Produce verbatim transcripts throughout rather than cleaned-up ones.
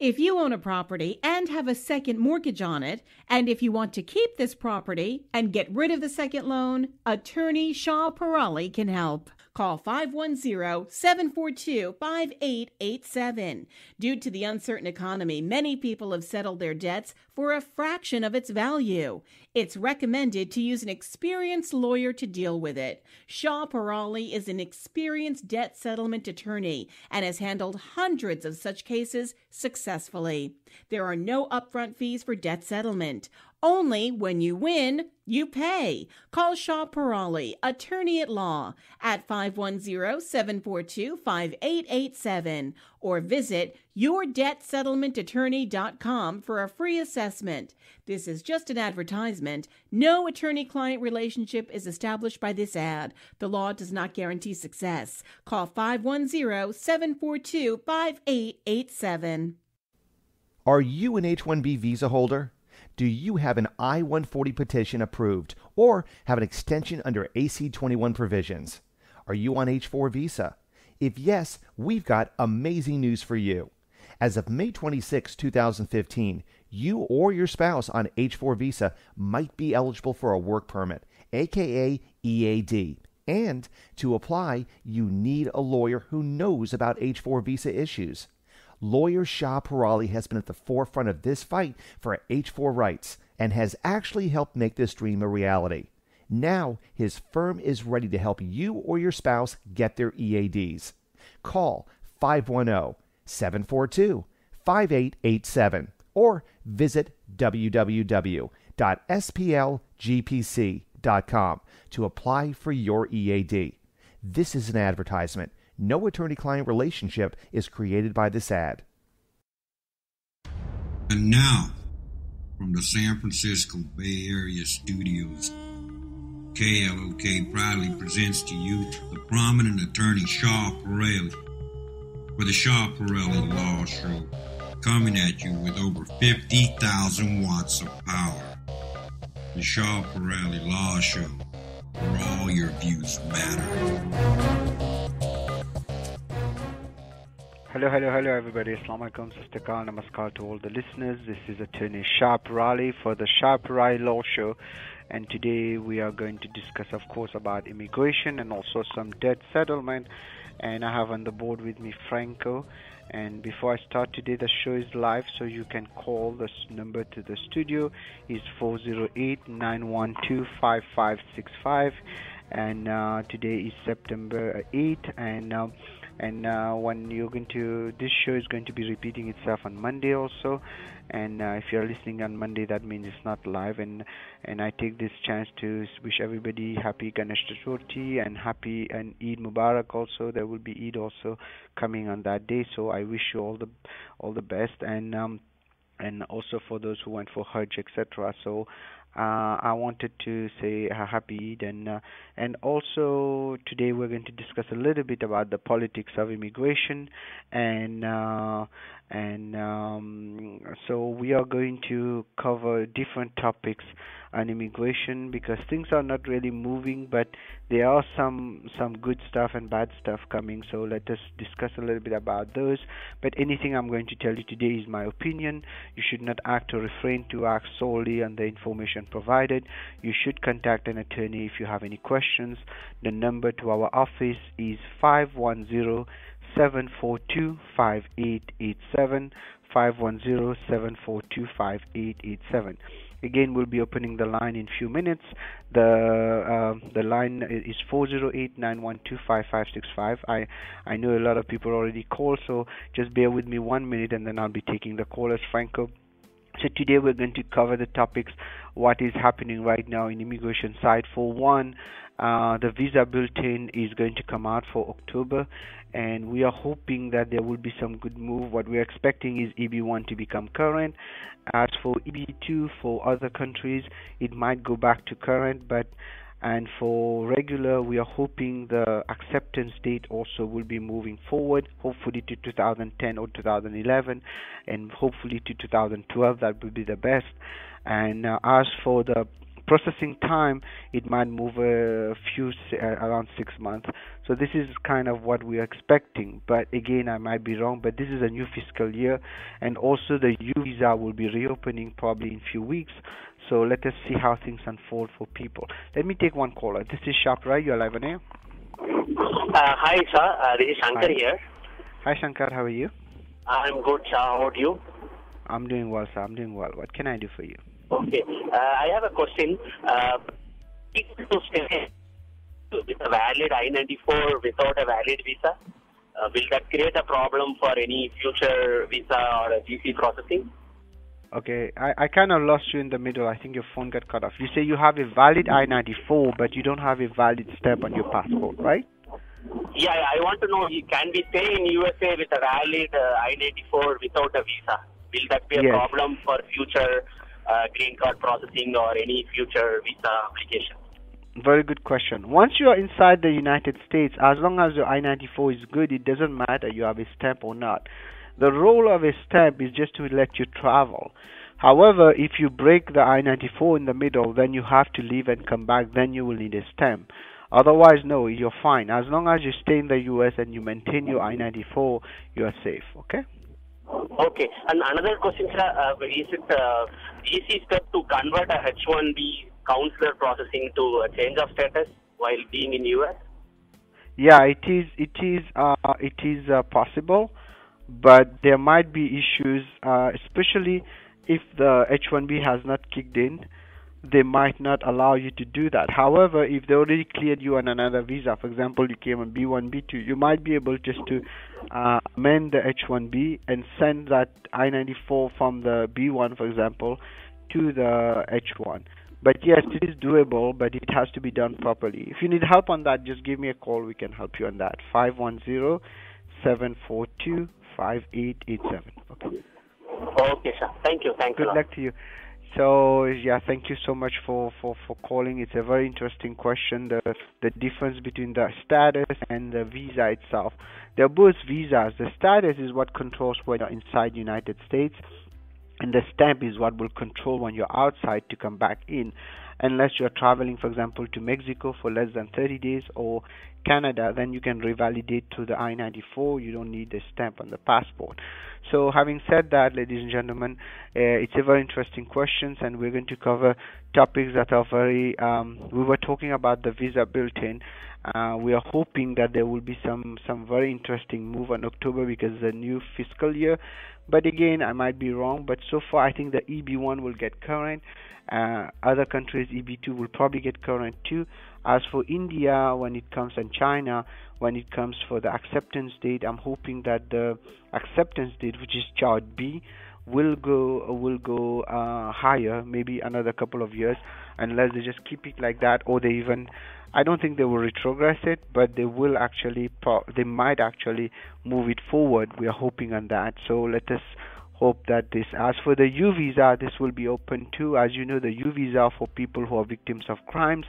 If you own a property and have a second mortgage on it, and if you want to keep this property and get rid of the second loan, attorney Shah Peerally can help. Call five one zero, seven four two, five eight eight seven. Due to the uncertain economy, many people have settled their debts for a fraction of its value. It's recommended to use an experienced lawyer to deal with it. Shah Peerally is an experienced debt settlement attorney and has handled hundreds of such cases successfully. There are no upfront fees for debt settlement. Only when you win, you pay. Call Shah Peerally, attorney at law, at five one zero, seven four two, five eight eight seven or visit your debt settlement attorney dot com for a free assessment. This is just an advertisement. No attorney-client relationship is established by this ad. The law does not guarantee success. Call five one zero, seven four two, five eight eight seven. Are you an H one B visa holder? Do you have an I one forty petition approved or have an extension under A C twenty-one provisions? Are you on H four visa? If yes, we've got amazing news for you. As of May twenty-sixth, two thousand fifteen, you or your spouse on H four visa might be eligible for a work permit, aka E A D. And to apply, you need a lawyer who knows about H four visa issues. Lawyer Shah Peerally has been at the forefront of this fight for H four rights and has actually helped make this dream a reality. Now, his firm is ready to help you or your spouse get their E A Ds. Call five one zero, seven four two, five eight eight seven or visit w w w dot s p l g p c dot com to apply for your E A D. This is an advertisement. No attorney-client relationship is created by this ad. And now, from the San Francisco Bay Area studios, K L O K proudly presents to you the prominent attorney Shah Peerally for the Shah Peerally Law Show, coming at you with over fifty thousand watts of power. The Shah Peerally Law Show, where all your views matter. Hello, hello, hello, everybody. Assalamu alaikum, Sastakal, namaskar to all the listeners. This is attorney Shah Peerally for the Shah Peerally Law Show. And today we are going to discuss, of course, about immigration and also some debt settlement. And I have on the board with me Franco. And before I start today, the show is live, so you can call this number to the studio. It's four zero eight, nine one two, five five six five. And uh, today is September eighth. And... Uh, And uh, when you're going to, this show is going to be repeating itself on Monday also. And uh, if you're listening on Monday, that means it's not live. And and I take this chance to wish everybody happy Ganesh Chaturthi and happy and Eid Mubarak also. There will be Eid also coming on that day. So I wish you all the all the best. And um and also for those who went for Hajj, et cetera. So. Uh, I wanted to say uh, happy Eid, and, uh, and also today we're going to discuss a little bit about the politics of immigration, and uh, and um, so we are going to cover different topics on immigration because things are not really moving, but there are some some good stuff and bad stuff coming. So let us discuss a little bit about those. But anything I'm going to tell you today is my opinion. You should not act or refrain to act solely on the information provided. You should contact an attorney if you have any questions. The number to our office is five one zero, seven four two, five eight eight seven, five one zero, seven four two, five eight eight seven. Again, we'll be opening the line in a few minutes. The uh, the line is four zero eight, nine one two, five five six five. I, I know a lot of people already call, so just bear with me one minute and then I'll be taking the callers, Franco. So today we're going to cover the topics, what is happening right now in immigration side. For one, uh, the visa bulletin is going to come out for October, and we are hoping that there will be some good move. What we're expecting is E B one to become current. As for E B two, for other countries, it might go back to current, but and for regular, we are hoping the acceptance date also will be moving forward, hopefully to two thousand ten or two thousand eleven, and hopefully to two thousand twelve. That would be the best. And uh, as for the processing time, it might move a few uh, around six months. So this is kind of what we are expecting. But again, I might be wrong. But this is a new fiscal year, and also the U visa will be reopening probably in few weeks. So let us see how things unfold for people. Let me take one caller. This is Shah Peerally. You're live on air. Uh, hi, sir. Uh, this is Shankar hi. here. Hi, Shankar. How are you? I'm good, sir. How are you? I'm doing well, sir. I'm doing well. What can I do for you? Okay. Uh, I have a question. Uh, with a valid I ninety-four without a valid visa, uh, will that create a problem for any future visa or a G C processing? Okay. I, I kind of lost you in the middle. I think your phone got cut off. You say you have a valid I ninety-four, but you don't have a valid stamp on your passport, right? Yeah, I want to know, can we stay in U S A with a valid uh, I ninety-four without a visa? Will that be a yes. problem for future uh, green card processing or any future visa application? Very good question. Once you are inside the United States, as long as your I ninety-four is good, it doesn't matter you have a stamp or not. The role of a stamp is just to let you travel. However, if you break the I ninety-four in the middle, then you have to leave and come back. Then you will need a stamp. Otherwise, no, you're fine. As long as you stay in the U S and you maintain your I ninety-four, you are safe, okay? Okay. And another question, sir, uh, is it uh, easy step to convert a H one B consular processing to a change of status while being in U S? Yeah, it is, it is, uh, it is uh, possible, but there might be issues, uh, especially if the H one B has not kicked in. They might not allow you to do that. However, if they already cleared you on another visa, for example, you came on B one, B two, you might be able just to uh, amend the H one B and send that I ninety-four from the B one, for example, to the H one. But yes, it is doable, but it has to be done properly. If you need help on that, just give me a call. We can help you on that. five one zero, seven four two, five eight eight seven. Okay. Okay, sir. Thank you. Thank you. Good luck to you. So, yeah, thank you so much for, for, for calling. It's a very interesting question, the the difference between the status and the visa itself. They're both visas. The status is what controls when you're inside the United States, and the stamp is what will control when you're outside to come back in, unless you're traveling, for example, to Mexico for less than thirty days or Canada, then you can revalidate to the I ninety-four. You don't need the stamp on the passport. So having said that, ladies and gentlemen, uh, it's a very interesting question, and we're going to cover topics that are very, um, we were talking about the visa built-in. Uh, we are hoping that there will be some, some very interesting move on October because it's a new fiscal year. But again, I might be wrong, but so far I think the E B one will get current. Uh, other countries, E B two will probably get current too. As for India, when it comes, and China, when it comes for the acceptance date, I'm hoping that the acceptance date, which is chart B, will go will go uh, higher, maybe another couple of years, unless they just keep it like that, or they even, I don't think they will retrogress it, but they will actually, they might actually move it forward. We are hoping on that. So let us hope that this. As for the U visa, this will be open too. As you know, the U visa for people who are victims of crimes.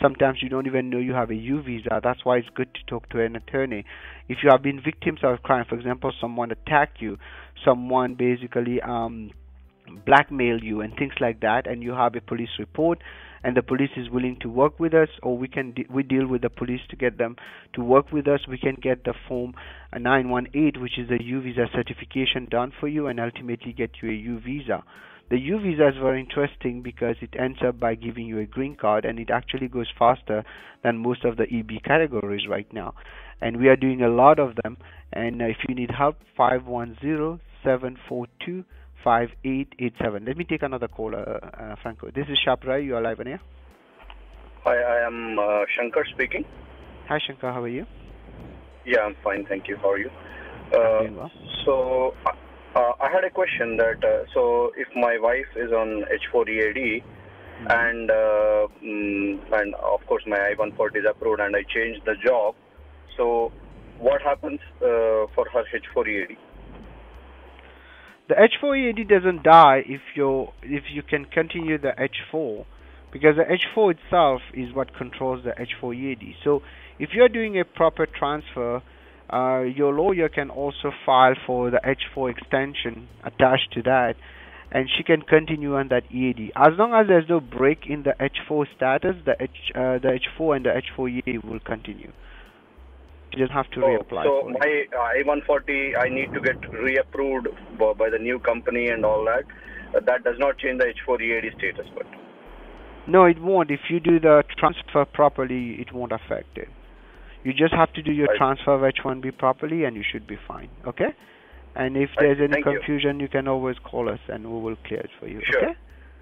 Sometimes you don't even know you have a U visa. That's why it's good to talk to an attorney. If you have been victims of crime, for example, someone attacked you, someone basically um, blackmailed you and things like that, and you have a police report, and the police is willing to work with us, or we can de we deal with the police to get them to work with us. We can get the form nine one eight, which is a U visa certification, done for you, and ultimately get you a U visa. The U visa is very interesting because it ends up by giving you a green card, and it actually goes faster than most of the E B categories right now. And we are doing a lot of them. And if you need help, five one zero, seven four two, five eight eight seven. Let me take another caller, uh, uh, Franco. This is Shah Peerally. You are live on air. Hi, I am uh, Shankar speaking. Hi, Shankar. How are you? Yeah, I'm fine. Thank you. How are you? Uh, well. So... Uh, Uh, I had a question that, uh, so if my wife is on H four E A D, mm-hmm. and uh, mm, and of course my I one forty is approved and I change the job, so what happens uh, for her H four E A D? The H four E A D doesn't die if you if you can continue the H four, because the H four itself is what controls the H four E A D. So if you're doing a proper transfer, Uh, your lawyer can also file for the H four extension attached to that, and she can continue on that E A D. As long as there's no break in the H four status, the H uh, the H four and the H four E A D will continue. You just have to so, reapply. So for my I one forty, I need to get reapproved by the new company and all that. Uh, that does not change the H four E A D status, but no, it won't. If you do the transfer properly, it won't affect it. You just have to do your right. transfer of H one B properly, and you should be fine. Okay. And if right. there's any Thank confusion, you. you can always call us, and we will clear it for you. Sure. Okay.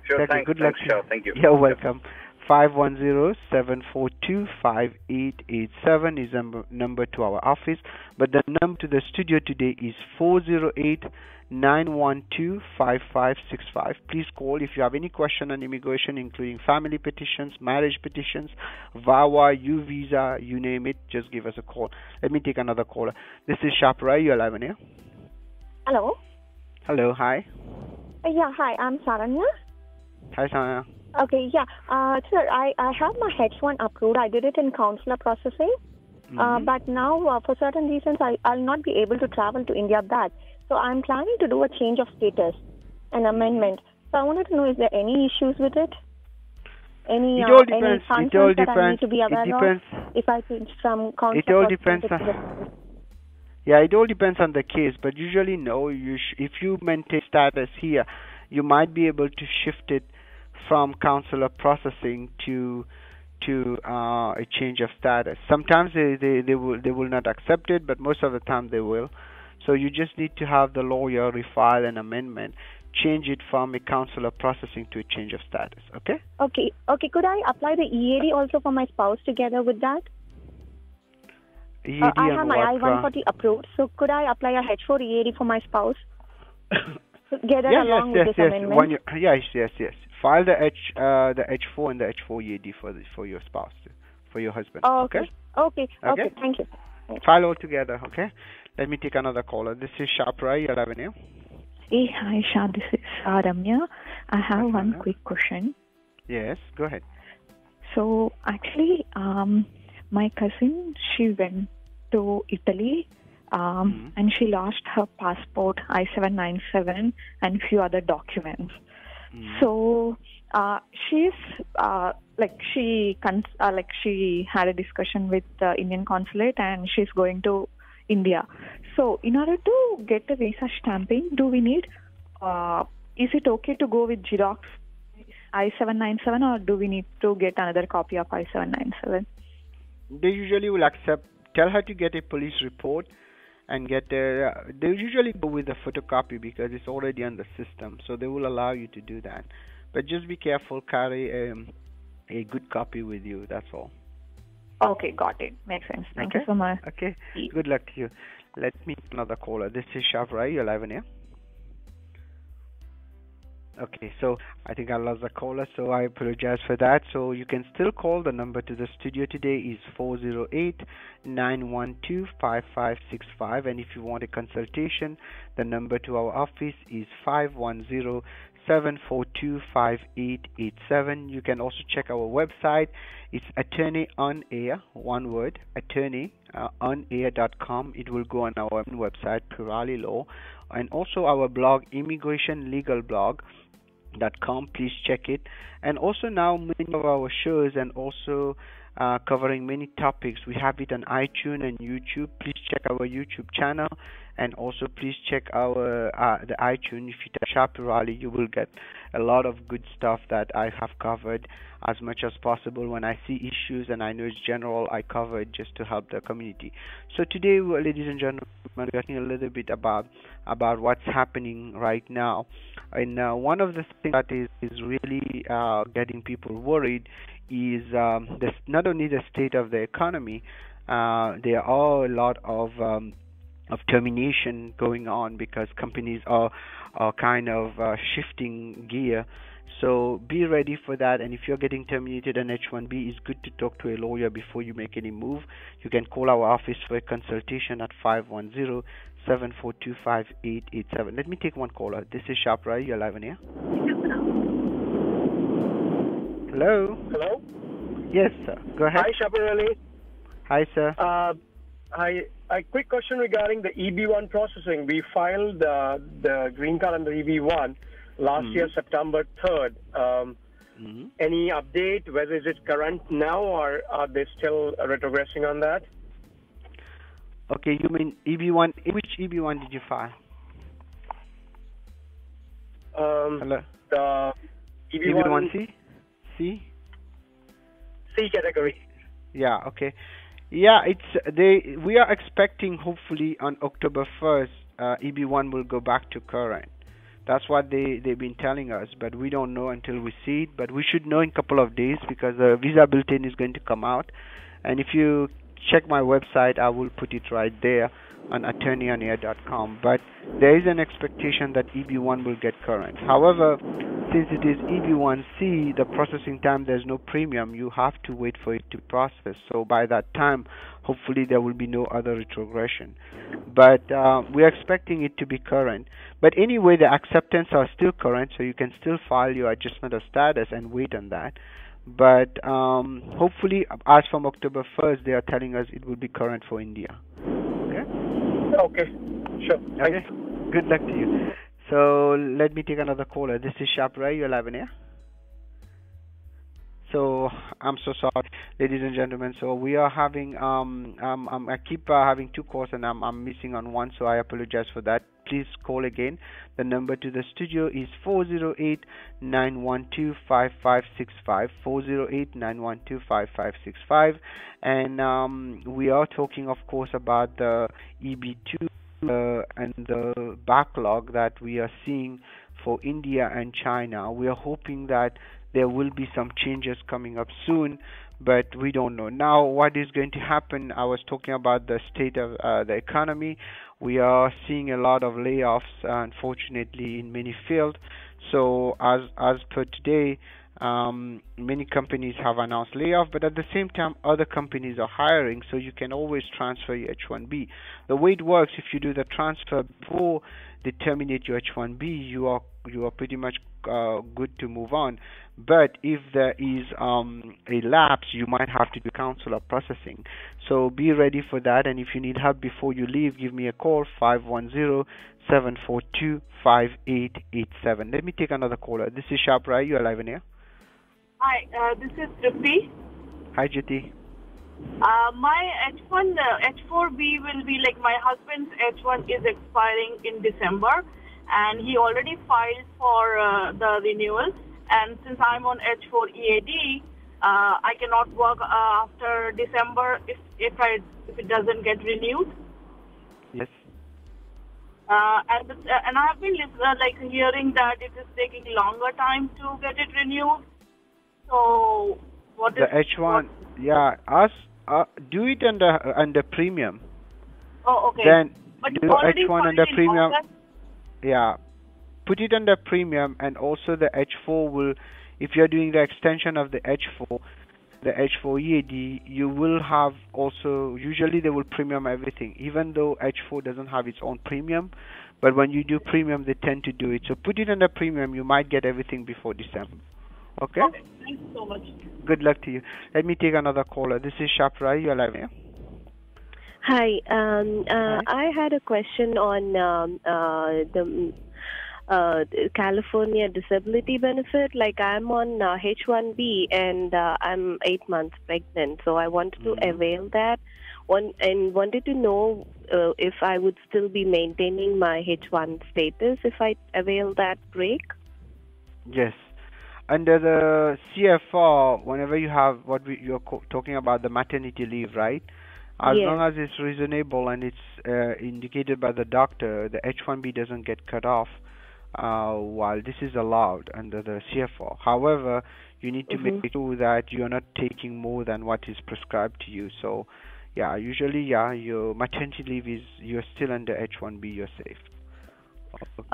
Sure. Thank thanks, you. Good luck. Sure. Thank you. You're welcome. Yeah. five one zero, seven four two, five eight eight seven is the number to our office, but the number to the studio today is four zero eight, nine one two, five five six five. Please call if you have any question on immigration, including family petitions, marriage petitions, VAWA, U visa, you name it. Just give us a call. Let me take another caller. This is Shah Peerally. You're live on here. Hello. Hello. Hi. Uh, yeah. Hi. I'm Saranya. Hi, Saranya. Okay, yeah. Uh, sir, I, I have my H one approved. I did it in consular processing. Mm-hmm. uh, but now uh, for certain reasons, I, I'll not be able to travel to India back. So I'm planning to do a change of status, an amendment. So I wanted to know, is there any issues with it? Any, it all uh, depends. Any it all depends. I need to be aware it depends. Of if I change from consular It all depends. On, yeah, it all depends on the case. But usually, no. You sh if you maintain status here, you might be able to shift it from consular processing to to uh, a change of status. Sometimes they, they, they will they will not accept it, but most of the time they will. So you just need to have the lawyer refile an amendment, change it from a consular processing to a change of status. Okay. Okay. Okay. Could I apply the E A D also for my spouse together with that? E A D uh, I have my I one forty approved, so could I apply a H four E A D for my spouse together yes, along yes, with yes, this yes. amendment? When you, yes. Yes. Yes. File the H, uh, the H four and the H four E A D for the, for your spouse, for your husband. Oh, okay. Okay. Okay. Okay. Thank you. Okay. File all together. Okay. Let me take another caller. This is Shah Peerally. You're live on air. Hey, hi, Shah. This is Ramya. I have That's one Ramya. quick question. Yes. Go ahead. So actually, um, my cousin, she went to Italy, um, mm-hmm. and she lost her passport, I seven ninety-seven, and few other documents. Mm. So uh, she's uh, like she cons uh, like she had a discussion with the Indian consulate, and she's going to India. So in order to get the visa stamping, do we need? Uh, is it okay to go with Xerox I seven ninety-seven, or do we need to get another copy of I seven ninety-seven? They usually will accept. Tell her to get a police report. And get their, uh, they usually go with a photocopy because it's already on the system, so they will allow you to do that. But just be careful, carry um, a good copy with you, that's all. Okay, got it. Makes sense. Thank okay. you so much. Okay, good luck to you. Let me take another caller. This is Shah Peerally. You're live on here. Okay, so I think I lost the caller, so I apologize for that. So you can still call. The number to the studio today is four zero eight, nine one two, five five six five. And if you want a consultation, the number to our office is five one zero, seven four two, five eight eight seven. You can also check our website. It's attorney on air, one word, attorney uh, on air dot com. It will go on our website, Peerally Law, and also our blog, immigration legal blog dot com. Please check it. And also now many of our shows and also uh, covering many topics. We have it on iTunes and YouTube. Please check our YouTube channel, and also please check our uh, the iTunes. If you type Shah Peerally, you will get a lot of good stuff that I have covered as much as possible. When I see issues and I know it's general, I cover it just to help the community. So today, ladies and gentlemen, we're talking a little bit about about what's happening right now. And uh, one of the things that is, is really uh, getting people worried is um, this, not only the state of the economy, uh, there are a lot of um, of termination going on because companies are, are kind of uh, shifting gear. So be ready for that. And if you're getting terminated on H one B, it's good to talk to a lawyer before you make any move. You can call our office for a consultation at five one zero, seven four two, five eight eight seven. Let me take one caller. This is Shah Peerally. You're live on air. Hello. Hello. Yes, sir. Go ahead. Hi, Shah Peerally. Hi, sir. Uh, I a quick question regarding the E B one processing. We filed uh, the green card under E B one. last mm-hmm. year, September third. Um, mm-hmm. Any update, whether is it current now or are they still retrogressing on that? Okay, you mean E B one, which E B one did you file? Um, Hello? The E B one C? C? C category. Yeah, okay. Yeah, it's they. We are expecting hopefully on October first, uh, E B one will go back to current. That's what they, they've been telling us, but we don't know until we see it. But we should know in a couple of days because the visa bulletin is going to come out. And if you check my website, I will put it right there on attorney on air dot com. But there is an expectation that E B one will get current. However, since it is E B one C, the processing time, there's no premium. You have to wait for it to process. So by that time, hopefully there will be no other retrogression. But uh, we're expecting it to be current. But anyway, the acceptance are still current, so you can still file your adjustment of status and wait on that. But um, hopefully, as from October first, they are telling us it will be current for India. Okay? Okay. Sure. Okay. Good luck to you. So let me take another caller. This is Shah Peerally, you're live in here. So I'm so sorry, ladies and gentlemen. So we are having um, um, um I keep uh, having two calls and I'm I'm missing on one, so I apologize for that. Please call again. The number to the studio is four zero eight, nine one two, five five six five, four zero eight, nine one two, five five six five, and um we are talking, of course, about the E B two uh, and the backlog that we are seeing for India and China. We are hoping that there will be some changes coming up soon, but we don't know. Now, what is going to happen? I was talking about the state of uh, the economy. We are seeing a lot of layoffs, uh, unfortunately, in many fields. So as as per today, um, many companies have announced layoff, but at the same time, other companies are hiring, so you can always transfer your H one B. The way it works, if you do the transfer before they terminate your H one B, you are you are pretty much uh, good to move on. But if there is um, a lapse, you might have to do consular processing. So be ready for that. And if you need help before you leave, give me a call, five one zero, seven four two, five eight eight seven. Let me take another caller. This is Shah Peerally. You are live in here. Hi, uh, this is Jyoti. Hi, Jyoti. Uh, my H one, uh, H four B will be like my husband's H one is expiring in December, and he already filed for uh, the renewal. And since I'm on H four E A D, uh, I cannot work uh, after December if if, I, if it doesn't get renewed. Yes. Uh, and and I have been uh, like hearing that it is taking longer time to get it renewed. So what is the H one? Yeah, us uh, do it under under premium. Oh, okay. Then but do H one under premium. August. Yeah. Put it under premium, and also the H four will, if you're doing the extension of the H four, the H four E A D, you will have also, usually they will premium everything, even though H four doesn't have its own premium, but when you do premium, they tend to do it. So put it under premium, you might get everything before December. Okay? Okay, thanks so much. Good luck to you. Let me take another caller. This is Shah Peerally, you're live here. Hi, um, uh, Hi. I had a question on um, uh, the... Uh, California disability benefit. Like I'm on uh, H one B and uh, I'm eight months pregnant, so I wanted to mm-hmm. avail that one and wanted to know uh, if I would still be maintaining my H one status if I avail that break. Yes, under the C F R, whenever you have what we, you're co talking about the maternity leave, right? As yes. long as it's reasonable and it's uh, indicated by the doctor, the H one B doesn't get cut off. Uh, while this is allowed under the C F R. However, you need to mm-hmm. make sure that you're not taking more than what is prescribed to you. So, yeah, usually, yeah, your maternity leave is, you're still under H one B, you're safe.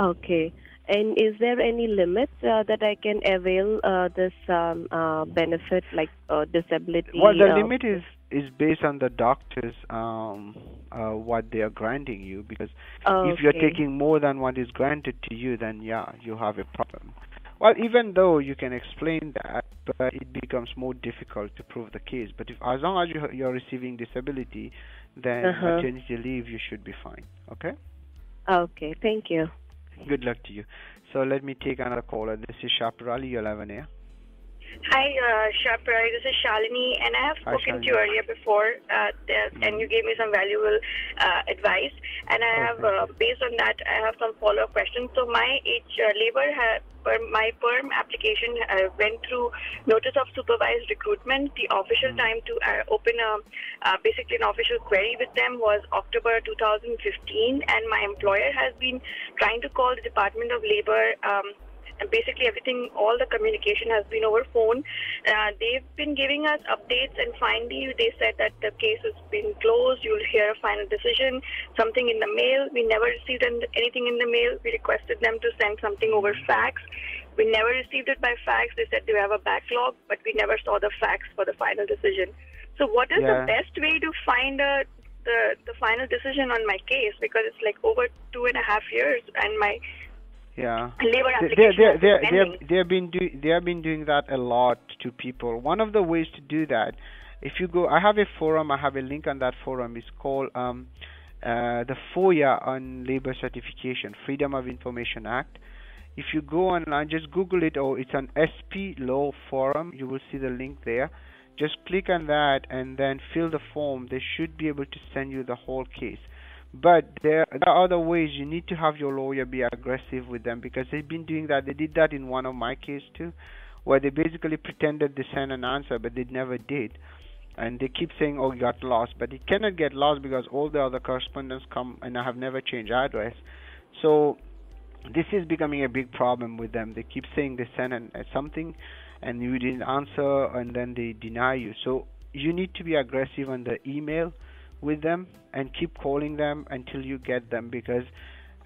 Okay. And is there any limit uh, that I can avail uh, this um, uh, benefit, like uh, disability? Well, the uh, limit is, is based on the doctors, um, uh, what they are granting you, because oh, if okay. you're taking more than what is granted to you, then yeah, you have a problem. Well, even though you can explain that, but it becomes more difficult to prove the case. But if, as long as you, you're receiving disability, then uh-huh. maternity leave, you should be fine. Okay? Okay, thank you. Good luck to you. So let me take another caller. This is Shah Peerally, you're live on air. Hi, uh, Shah Peerally. This is Shalini, and I have spoken Hi, to you earlier before, uh, and you gave me some valuable uh, advice. And I have, uh, based on that, I have some follow-up questions. So my H uh, labor, ha my PERM application uh, went through notice of supervised recruitment. The official mm. time to uh, open a, uh, basically an official query with them was October two thousand fifteen, and my employer has been trying to call the Department of Labor. Um, And basically everything, all the communication has been over phone. Uh, they've been giving us updates, and finally they said that the case has been closed. You'll hear a final decision, something in the mail. We never received anything in the mail. We requested them to send something over fax. We never received it by fax. They said they have a backlog, but we never saw the fax for the final decision. So what is yeah. the best way to find a the, the final decision on my case? Because it's like over two and a half years and my Yeah, they they they they they've been do they have been doing that a lot to people. One of the ways to do that, if you go, I have a forum. I have a link on that forum. It's called um, uh, the FOIA on Labor Certification, Freedom of Information Act. If you go online, just Google it, or it's an S P Law forum. You will see the link there. Just click on that and then fill the form. They should be able to send you the whole case. But there are other ways. You need to have your lawyer be aggressive with them, because they've been doing that. They did that in one of my cases too, where they basically pretended they sent an answer, but they never did. And they keep saying, oh, it got lost. But it cannot get lost because all the other correspondence come, and I have never changed address. So this is becoming a big problem with them. They keep saying they sent an, uh, something, and you didn't answer, and then they deny you. So you need to be aggressive on the email with them and keep calling them until you get them, because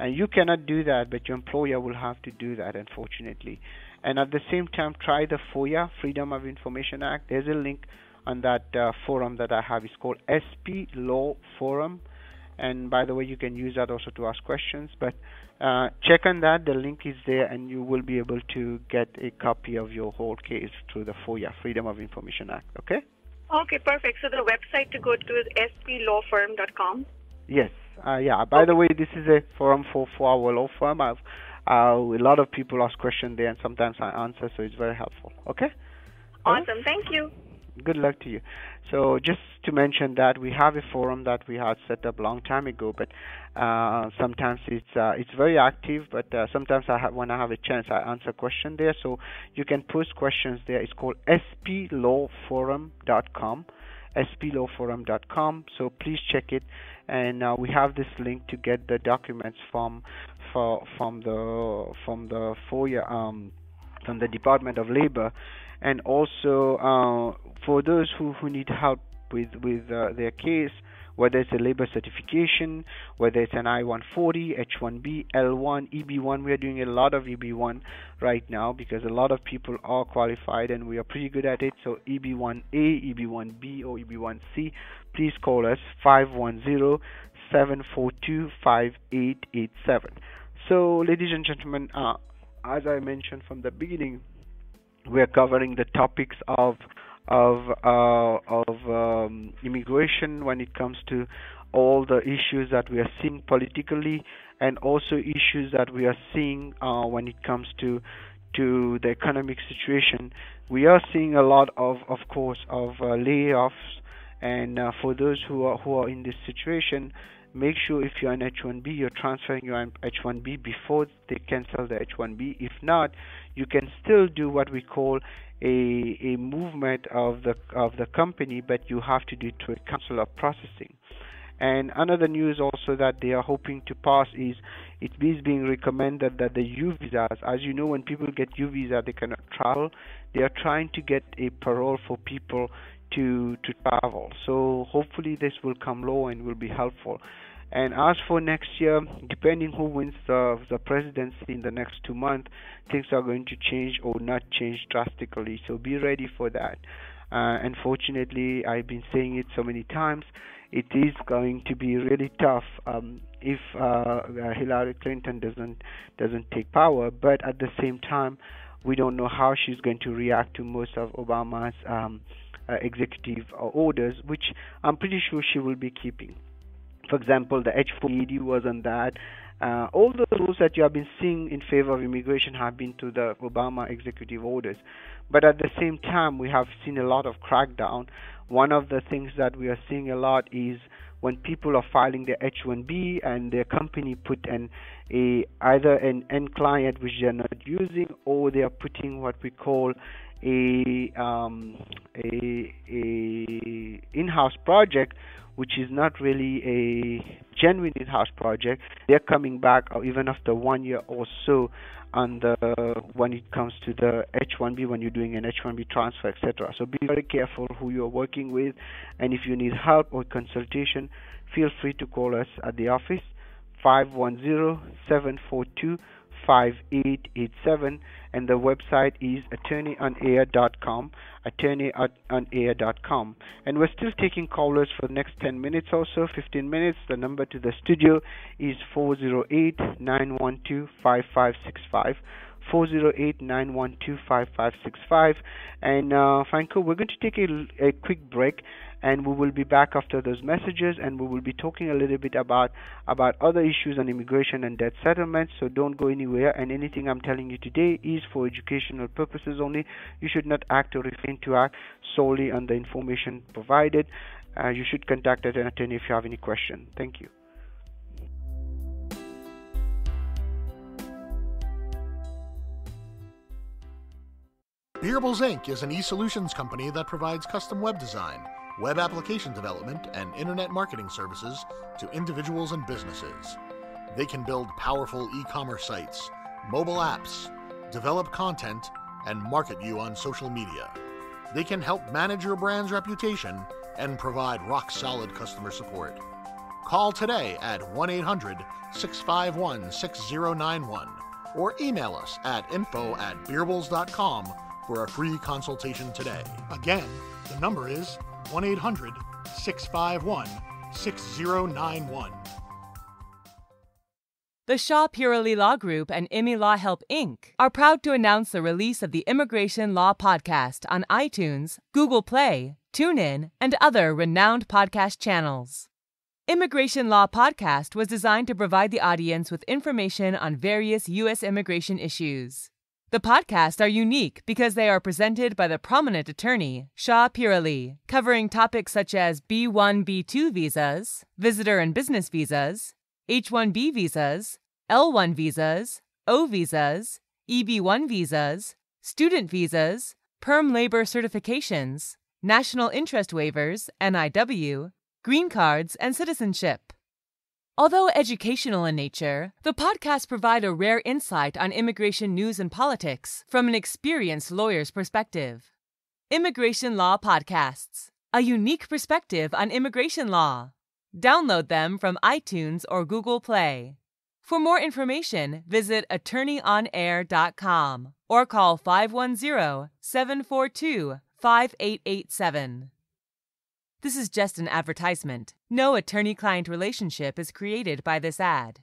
and you cannot do that, but your employer will have to do that, unfortunately. And at the same time, try the FOIA, Freedom of Information Act. There's a link on that uh, forum that I have. It's called S P Law Forum, and by the way, you can use that also to ask questions. But uh, check on that. The link is there, and you will be able to get a copy of your whole case through the FOIA, Freedom of Information Act. Okay. Okay, perfect. So the website to go to is s p law firm dot com. Yes. Uh, yeah. By okay. the way, this is a forum for, for our law firm. I've, uh, a lot of people ask questions there, and sometimes I answer, so it's very helpful. Okay? Awesome. Right. Thank you. Good luck to you. So just to mention that we have a forum that we had set up a long time ago, but uh, sometimes it's uh, it's very active, but uh, sometimes I have, when I have a chance, I answer questions there. So you can post questions there. It's called s p law forum dot com, s p law forum dot com. So please check it. And uh, we have this link to get the documents from for, from the from the FOIA, um from the Department of Labor. And also uh, for those who, who need help with, with uh, their case, whether it's a labor certification, whether it's an I one forty, H one B, L one, E B one. We are doing a lot of E B one right now because a lot of people are qualified and we are pretty good at it. So E B one A, E B one B, or E B one C, please call us five one zero, seven four two, five eight eight seven. So ladies and gentlemen, uh, as I mentioned from the beginning, we are covering the topics of of uh, of um, immigration when it comes to all the issues that we are seeing politically, and also issues that we are seeing uh, when it comes to to the economic situation. We are seeing a lot of of course of uh, layoffs, and uh, for those who are who are in this situation, make sure if you're an H one B, you're transferring your H one B before they cancel the H one B. If not, you can still do what we call a a movement of the of the company, but you have to do it through a council of processing. And another news also that they are hoping to pass is it is being recommended that the U visas, as you know, when people get U visa, they cannot travel. They are trying to get a parole for people to to travel. So hopefully this will come low and will be helpful. And as for next year, depending who wins the, the presidency in the next two months, things are going to change or not change drastically. So be ready for that. Uh, unfortunately, I've been saying it so many times, it is going to be really tough um, if uh, Hillary Clinton doesn't doesn't take power. But at the same time, we don't know how she's going to react to most of Obama's um, Uh, executive orders, which I'm pretty sure she will be keeping. For example, the H four E A D was on that. Uh, all the rules that you have been seeing in favor of immigration have been to the Obama executive orders. But at the same time, we have seen a lot of crackdown. One of the things that we are seeing a lot is when people are filing their H one B and their company put an a either an end client which they are not using, or they are putting what we call a um, a, a in-house project, which is not really a genuine in-house project. They're coming back, or even after one year or so, on the when it comes to the H one B, when you're doing an H one B transfer, et cetera. So be very careful who you're working with, and if you need help or consultation, feel free to call us at the office five one zero, seven four two, five eight eight seven, and the website is attorney on air dot com, attorney on air dot com. And we're still taking callers for the next ten minutes or so, fifteen minutes. The number to the studio is four zero eight, nine one two, five five six five, four zero eight, nine one two, five five six five. And uh, Franco, we're going to take a, a quick break, and we will be back after those messages, and we will be talking a little bit about about other issues on immigration and debt settlement. So don't go anywhere, and anything I'm telling you today is for educational purposes only. You should not act or refrain to act solely on the information provided. Uh, you should contact an attorney if you have any question. Thank you. Beerables Incorporated is an e-solutions company that provides custom web design, web application development, and internet marketing services to individuals and businesses. They can build powerful e-commerce sites, mobile apps, develop content, and market you on social media. They can help manage your brand's reputation and provide rock-solid customer support. Call today at one eight hundred, six five one, six zero nine one or email us at info at beerables dot com for a free consultation today. Again, the number is one eight hundred, six five one, six zero nine one. The Shah Peerally Law Group and Immilaw Help Incorporated are proud to announce the release of the Immigration Law Podcast on iTunes, Google Play, TuneIn, and other renowned podcast channels. Immigration Law Podcast was designed to provide the audience with information on various U S immigration issues. The podcasts are unique because they are presented by the prominent attorney, Shah Peerally, covering topics such as B one B two visas, visitor and business visas, H one B visas, L one visas, O visas, E B one visas, student visas, PERM labor certifications, national interest waivers, N I W, green cards, and citizenship. Although educational in nature, the podcasts provide a rare insight on immigration news and politics from an experienced lawyer's perspective. Immigration Law Podcasts, a unique perspective on immigration law. Download them from iTunes or Google Play. For more information, visit attorney on air dot com or call five one zero, seven four two, five eight eight seven. This is just an advertisement. No attorney-client relationship is created by this ad.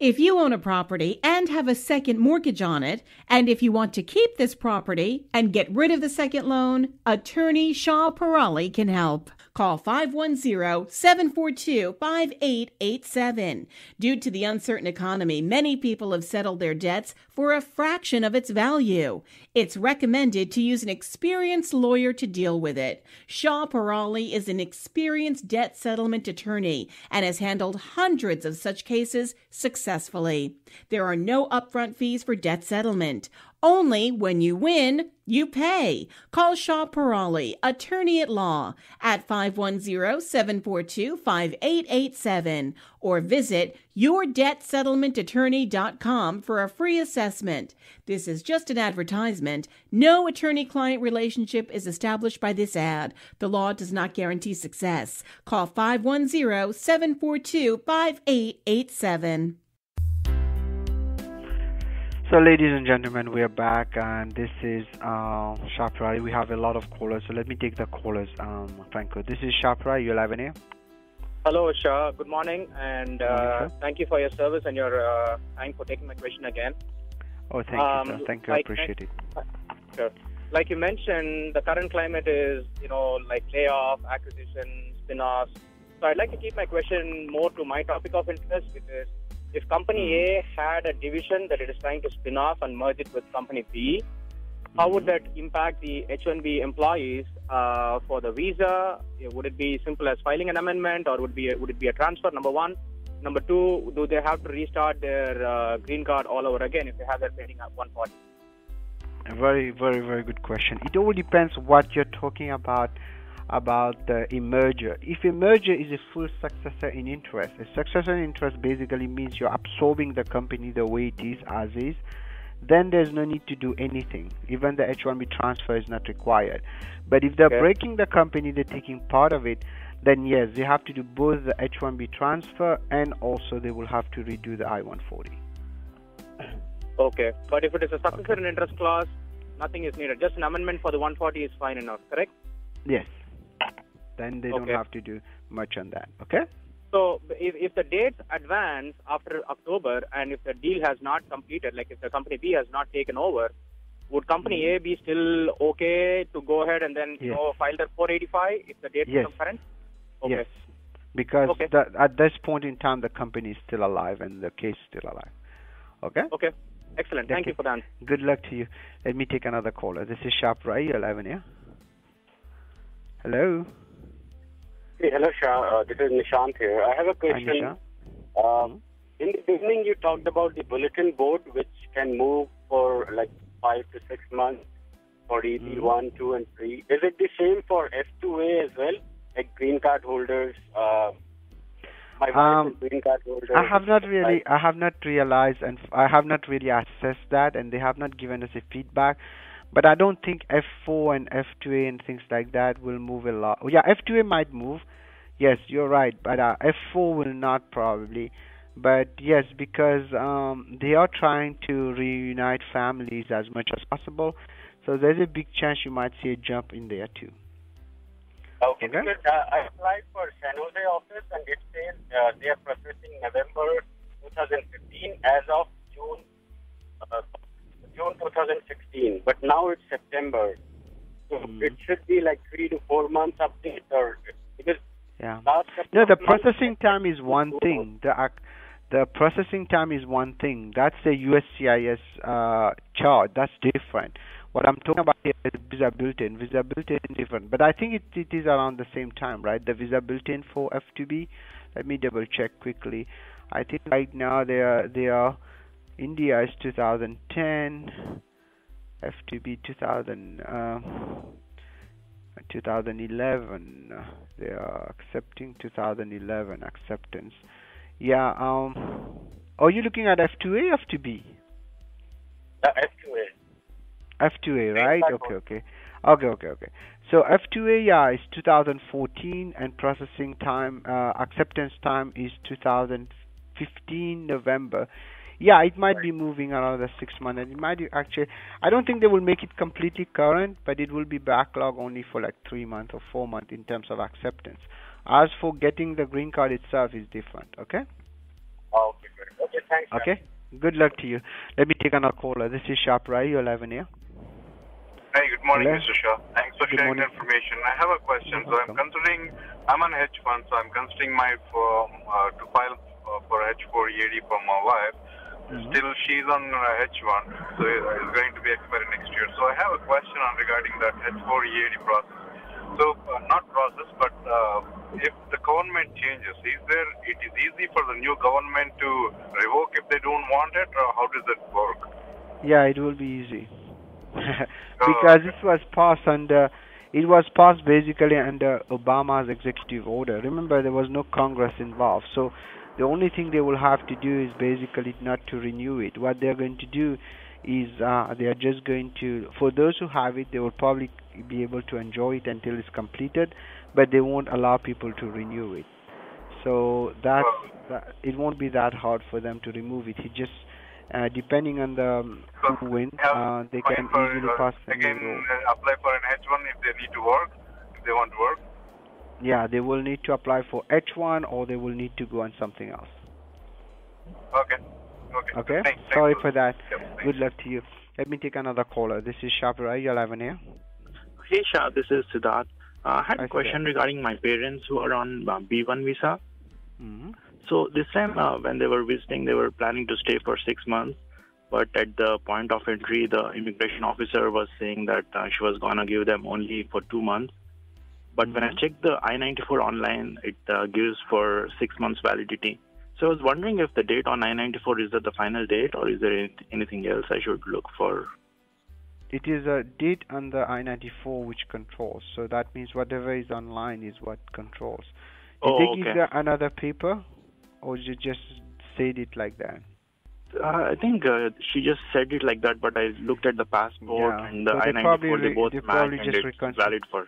If you own a property and have a second mortgage on it, and if you want to keep this property and get rid of the second loan, attorney Shah Peerally can help. Call five one zero, seven four two, five eight eight seven. Due to the uncertain economy, many people have settled their debts for a fraction of its value. It's recommended to use an experienced lawyer to deal with it. Shah Peerally is an experienced debt settlement attorney and has handled hundreds of such cases successfully. There are no upfront fees for debt settlement. Only when you win, you pay. Call Shah Peerally, attorney at law, at five one zero, seven four two, five eight eight seven or visit your debt settlement attorney dot com for a free assessment. This is just an advertisement. No attorney-client relationship is established by this ad. The law does not guarantee success. Call five one zero, seven four two, five eight eight seven. So ladies and gentlemen, we are back, and this is uh, Shah Peerally. We have a lot of callers, so let me take the callers. Um, Franco, this is Shah Peerally. You're live in here. Hello, Shah. Good morning, and uh, you, thank you for your service and your uh, time for taking my question again. Oh, thank um, you, sir. Thank you. I like, appreciate it. Sure. Like you mentioned, the current climate is, you know, like layoff, acquisition, spin-offs. So I'd like to keep my question more to my topic of interest, which is if company A had a division that it is trying to spin off and merge it with company B, how would that impact the H one B employees uh, for the visa? Would it be simple as filing an amendment, or would be would it be a transfer? Number one. Number two, do they have to restart their uh, green card all over again if they have their pending at one forty? A very, very, very good question. It all depends what you're talking about, about the emerger. If emerger is a full successor in interest, a successor in interest basically means you're absorbing the company the way it is, as is, then there's no need to do anything. Even the H one B transfer is not required. But if they're okay. breaking the company, they're taking part of it, then yes, they have to do both the H one B transfer and also they will have to redo the I one forty. Okay, but if it is a successor okay. in interest clause, nothing is needed. Just an amendment for the one forty is fine enough, correct? Yes. Then they okay. don't have to do much on that, okay? So if, if the dates advance after October and if the deal has not completed, like if the company B has not taken over, would company A be still okay to go ahead and then yes. you know, file their four eighty-five if the dates yes. are current? Okay. Yes, because okay. the, at this point in time, the company is still alive and the case is still alive. Okay? Okay. Excellent. Thank okay. you for that. Good luck to you. Let me take another caller. This is Shah Peerally, eleven, yeah? Hello? Hey, hello, Shah. Uh, this is Nishant here. I have a question. Hi, uh, mm-hmm. In the beginning, you talked about the bulletin board, which can move for like five to six months for E B one, mm-hmm. two, and three. Is it the same for F two A as well? Like green card holders, uh, my wife um, is green card holders. I have not really, I have not realized, and I have not really assessed that, and they have not given us a feedback. But I don't think F four and F two A and things like that will move a lot. Oh, yeah, F two A might move. Yes, you're right, but uh, F four will not probably. But yes, because um, they are trying to reunite families as much as possible, so there's a big chance you might see a jump in there too. Okay, okay. Because, uh, I applied for San Jose office and it says uh, they are processing November twenty fifteen as of June uh, June twenty sixteen, but now it's September. So mm. it should be like three to four months update, or because yeah. last no, the processing time is one thing. The uh, the processing time is one thing. That's the U S C I S uh, chart. That's different. What I'm talking about here is visa bulletin. Visa bulletin is different, but I think it, it is around the same time, right? The visa bulletin for F two B. Let me double check quickly. I think right now they are they are India is two thousand ten, F two B two thousand uh, two thousand eleven. They are accepting two thousand eleven acceptance. Yeah. Um. Are you looking at F two A, F two B? Uh, F two A. F two A, right? Okay, okay. Okay, okay, okay. So F two A, yeah, is two thousand fourteen and processing time, uh, acceptance time is two thousand fifteen, November. Yeah, it might be moving around the six months. And it might be actually, I don't think they will make it completely current, but it will be backlog only for like three months or four months in terms of acceptance. As for getting the green card itself is different, okay? Oh, okay, good. Okay, thanks. Okay, man. Good luck to you. Let me take another caller. This is Shah Peerally, eleven here. Hey, good morning, hello? Mister Shah. Thanks for good sharing morning. The information. I have a question. So I'm considering, I'm on H one, so I'm considering my form, uh, to file for H four E A D for my wife. Mm-hmm. Still, she's on H one, so it's going to be expired next year. So I have a question on regarding that H four E A D process. So uh, not process, but uh, if the government changes, is there? It is easy for the new government to revoke if they don't want it, or how does it work? Yeah, it will be easy. Because it was passed under, it was passed basically under Obama's executive order. Remember, there was no Congress involved, so the only thing they will have to do is basically not to renew it. What they're going to do is uh, they are just going to, for those who have it, they will probably be able to enjoy it until it's completed, but they won't allow people to renew it. So that's, that it won't be that hard for them to remove it. It just Uh, depending on the um, so who wins, uh, they can for, easily pass. Again, uh, apply for an H one if they need to work, if they want to work. Yeah, they will need to apply for H one or they will need to go on something else. Okay. Okay. Okay. Thanks, sorry thanks. For that. Yep, good luck to you. Let me take another caller. This is Shah Peerally, eleven here. Hey Shah, this is Siddharth. Uh, I had I a question that. regarding my parents who are on B one visa. Mm-hmm. So this time uh, when they were visiting, they were planning to stay for six months. But at the point of entry, the immigration officer was saying that uh, she was going to give them only for two months. But mm-hmm. when I checked the I ninety-four online, it uh, gives for six months validity. So I was wondering if the date on I ninety-four, is that the final date or is there anything else I should look for? It is a date on the I ninety-four which controls. So that means whatever is online is what controls. Did oh, they give okay. the another paper or you just said it like that? Uh, I think uh, she just said it like that, but I looked at the passport yeah. and the so I ninety-four, they both match and it's valid for...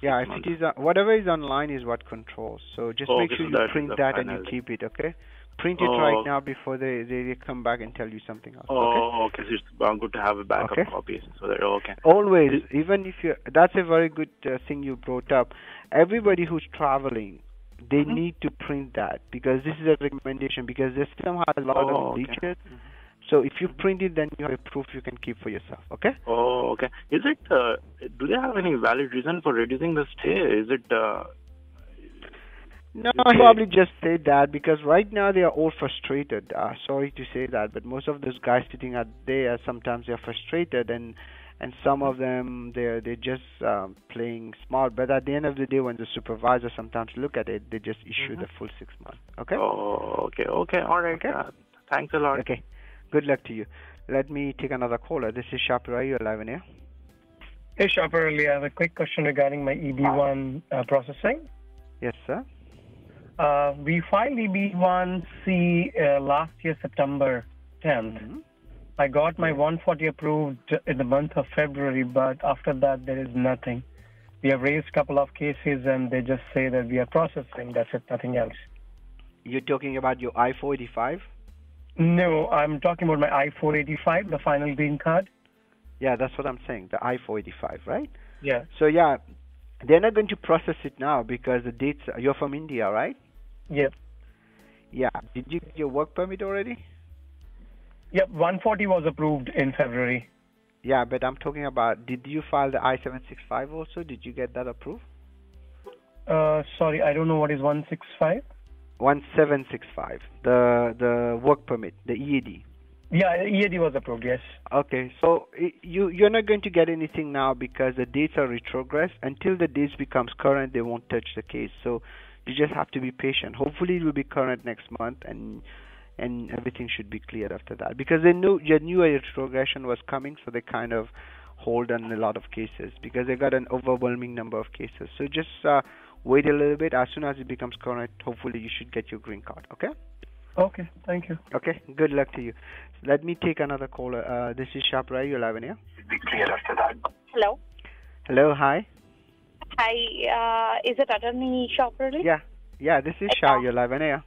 Yeah, if it is uh, whatever is online is what controls. So just oh, make sure you print that and you keep it, okay? Print it oh. right now before they, they come back and tell you something else. Oh, okay. okay. So it's good to have a backup okay. copy. So that okay. Always, even if you, that's a very good uh, thing you brought up. Everybody who's traveling, they mm-hmm. need to print that because this is a recommendation because this somehow has a lot oh, of digits. Okay. Mm-hmm. So if you print it, then you have a proof you can keep for yourself, okay? Oh, okay. Is it, uh, do they have any valid reason for reducing the stay? Is it... Uh, no, I probably just say that because right now they are all frustrated. Uh, sorry to say that, but most of those guys sitting out there, sometimes they are frustrated and and some of them, they're, they're just um, playing smart. But at the end of the day, when the supervisor sometimes look at it, they just issue mm-hmm. the full six months, okay? Oh, okay, okay, all right. Okay? Uh, thanks a lot. Okay. Good luck to you. Let me take another caller. This is Shah Peerally. You're live in here. Hey, Shah Peerally. I have a quick question regarding my E B one uh, processing. Yes, sir. Uh, we filed E B one C uh, last year, September tenth. Mm-hmm. I got my one forty approved in the month of February, but after that, there is nothing. We have raised a couple of cases, and they just say that we are processing. That's it, nothing else. You're talking about your I four eighty-five? No, I'm talking about my I four eighty-five, the final green card. Yeah, that's what I'm saying, the I four eighty-five, right? Yeah. So, yeah, they're not going to process it now because the dates... You're from India, right? Yeah. Yeah. Did you get your work permit already? Yeah, one forty was approved in February. Yeah, but I'm talking about... Did you file the I seven sixty-five also? Did you get that approved? Uh, sorry, I don't know what is one sixty-five. one seven six five, the the work permit, the E A D. Yeah, E A D was approved, yes. Okay, so you, you're not going to get anything now because the dates are retrogressed. Until the dates becomes current, they won't touch the case. So you just have to be patient. Hopefully it will be current next month and and everything should be cleared after that. Because they knew, they knew a retrogression was coming, so they kind of hold on a lot of cases because they got an overwhelming number of cases. So just... Uh, Wait a little bit. As soon as it becomes current, hopefully you should get your green card, okay? Okay, thank you. Okay, good luck to you. Let me take another caller. Uh, this is Shah Peerally. You're live in here. Hello. Hello, hi. Hi, uh, is it Attorney Shah Peerally? Yeah, yeah, this is Shah. You're live in here.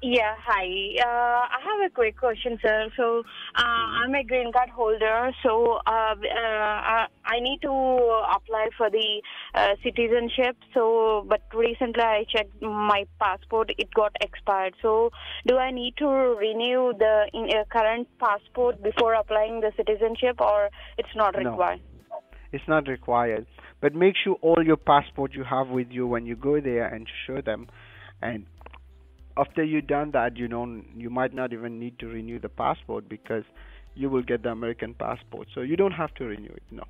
Yeah, hi. Uh, I have a quick question, sir. So, uh, I'm a green card holder, so uh, uh, I need to apply for the uh, citizenship. So, but recently I checked my passport, it got expired. So, do I need to renew the in, uh, current passport before applying the citizenship or it's not required? No, it's not required. But make sure all your passport you have with you when you go there and show them. And after you've done that, you don't, you might not even need to renew the passport because you will get the American passport. So you don't have to renew it, no.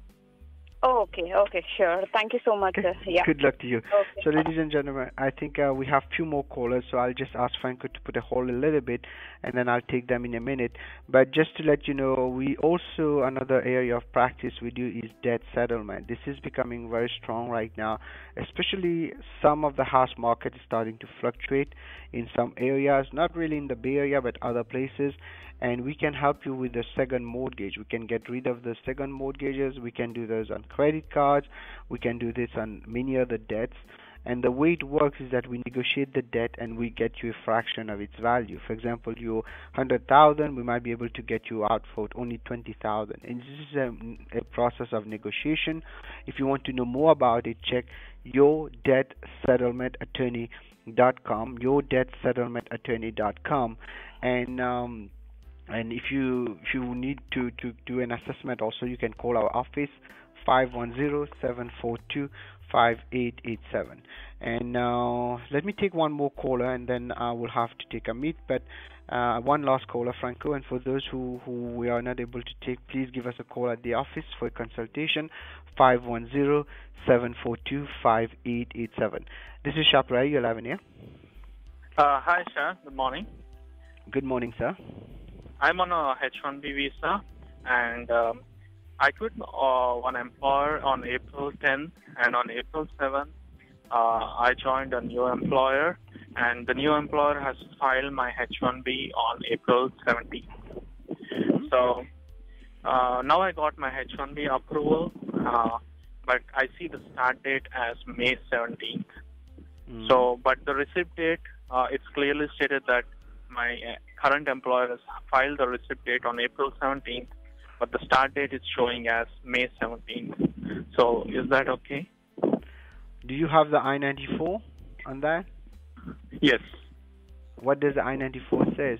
Oh, okay, okay, sure. Thank you so much. Okay. Yeah. Good luck to you. Okay. So ladies and gentlemen, I think uh, we have few more callers, so I'll just ask Franco to put a hold a little bit, and then I'll take them in a minute. But just to let you know, we also, another area of practice we do is debt settlement. This is becoming very strong right now, especially some of the house market is starting to fluctuate in some areas, not really in the Bay Area, but other places. And we can help you with the second mortgage. We can get rid of the second mortgages. We can do those on credit cards. We can do this on many other debts. And the way it works is that we negotiate the debt and we get you a fraction of its value. For example, your one hundred thousand dollars, we might be able to get you out for only twenty thousand dollars. And this is a, a process of negotiation. If you want to know more about it, check your debt settlement attorney dot com, your debt settlement attorney dot com. And um, And if you if you need to to do an assessment also, you can call our office five one zero, seven four two, five eight eight seven. And now let me take one more caller, and then I will have to take a meet. But uh, one last caller, Franco. And for those who who we are not able to take, please give us a call at the office for a consultation. five one zero, seven four two, five eight eight seven. This is Shah Peerally. You're live in here. Uh, hi, Shah. Good morning. Good morning, sir. I'm on a H one B visa, and um, I quit uh, one employer on April tenth, and on April seventh, uh, I joined a new employer, and the new employer has filed my H one B on April seventeenth. So uh, now I got my H one B approval, uh, but I see the start date as May seventeenth. Mm. So, but the receipt date, uh, it's clearly stated that my current employer has filed the receipt date on April seventeenth, but the start date is showing as May seventeenth. So is that okay? Do you have the I ninety-four on that? Yes. What does the I ninety-four says?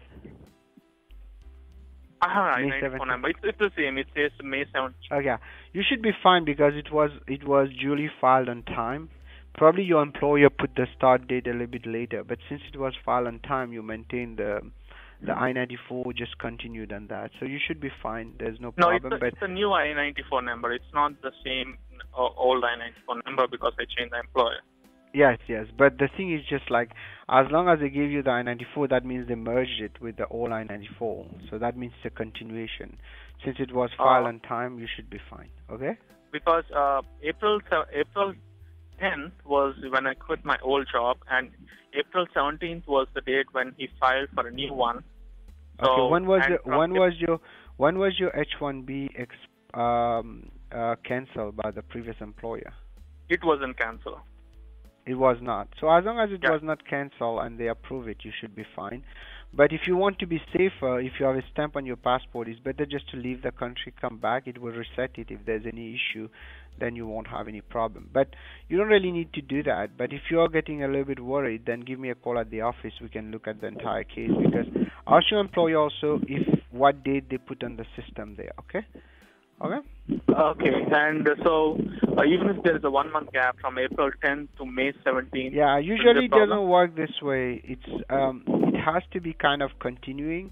I have an I ninety-four number. It's, it's the same. It says May seventeenth. Oh yeah, you should be fine because it was it was duly filed on time. Probably your employer put the start date a little bit later, but since it was filed on time, you maintain the the I ninety-four just continued on that, so you should be fine. There's no problem. No, it's a, but it's a new I ninety-four number. It's not the same uh, old I ninety-four number because I changed the employer. Yes, yes, but the thing is just like as long as they gave you the I ninety-four, that means they merged it with the old I ninety-four, so that means it's a continuation. Since it was filed uh, on time, you should be fine. Okay? Because uh, April uh, April. tenth was when I quit my old job, and April seventeenth was the date when he filed for a new one. So okay, when was the, when was your when was your H one B ex, um, uh, cancelled by the previous employer? It wasn't cancelled. It was not. So as long as it yeah. was not cancelled and they approve it, you should be fine. But if you want to be safer, if you have a stamp on your passport, it's better just to leave the country, come back. It will reset it. If there's any issue, then you won't have any problem. But you don't really need to do that. But if you are getting a little bit worried, then give me a call at the office. We can look at the entire case, because ask your employer also if what date they put on the system there. Okay? Okay? Okay. And so uh, even if there is a one-month gap from April tenth to May seventeenth. Yeah, usually it doesn't work this way. It's um, it has to be kind of continuing.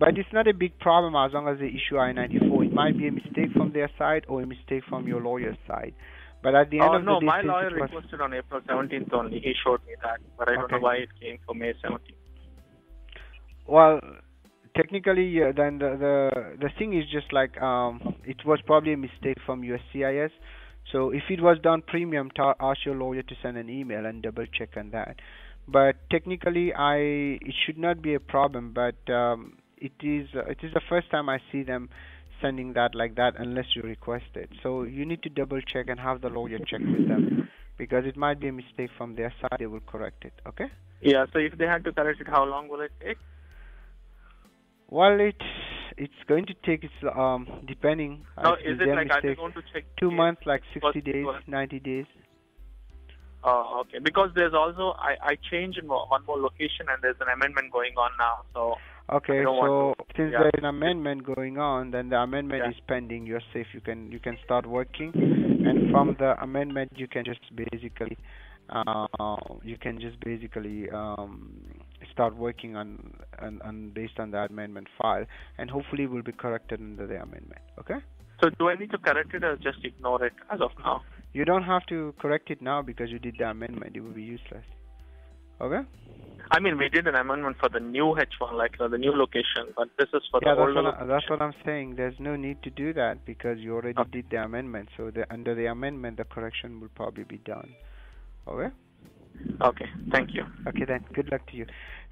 But it's not a big problem as long as they issue I ninety-four. It might be a mistake from their side or a mistake from your lawyer's side. But at the end oh, of no, the day... Oh, no, my lawyer requested on April seventeenth only. He showed me that. But I okay. don't know why it came for May seventeenth. Well... Technically, uh, then the, the the thing is just like um, it was probably a mistake from U S C I S. So if it was done premium, ask your lawyer to send an email and double check on that. But technically, I it should not be a problem. But um, it is uh, it is the first time I see them sending that like that unless you request it. So you need to double check and have the lawyer check with them, because it might be a mistake from their side. They will correct it. Okay? Yeah. So if they had to correct it, how long will it take? Well, it's it's going to take its um depending. Now, is it like are they going to check two months, like sixty days, ninety days? Oh, okay. Because there's also I I changed in one more location, and there's an amendment going on now. So okay, so since there's an amendment going on, then the amendment is pending. You're safe. You can you can start working, and from the amendment, you can just basically. Uh, you can just basically um, start working on, on, on based on the amendment file, and hopefully will be corrected under the amendment. Okay? So do I need to correct it or just ignore it as of now? You don't have to correct it now because you did the amendment. It will be useless. Okay? I mean, we did an amendment for the new H one, like uh, the new location, but this is for yeah, the old location. That's what I'm saying. There's no need to do that because you already okay. did the amendment. So the, under the amendment, the correction will probably be done. Okay? Okay, thank you. Okay then, good luck to you.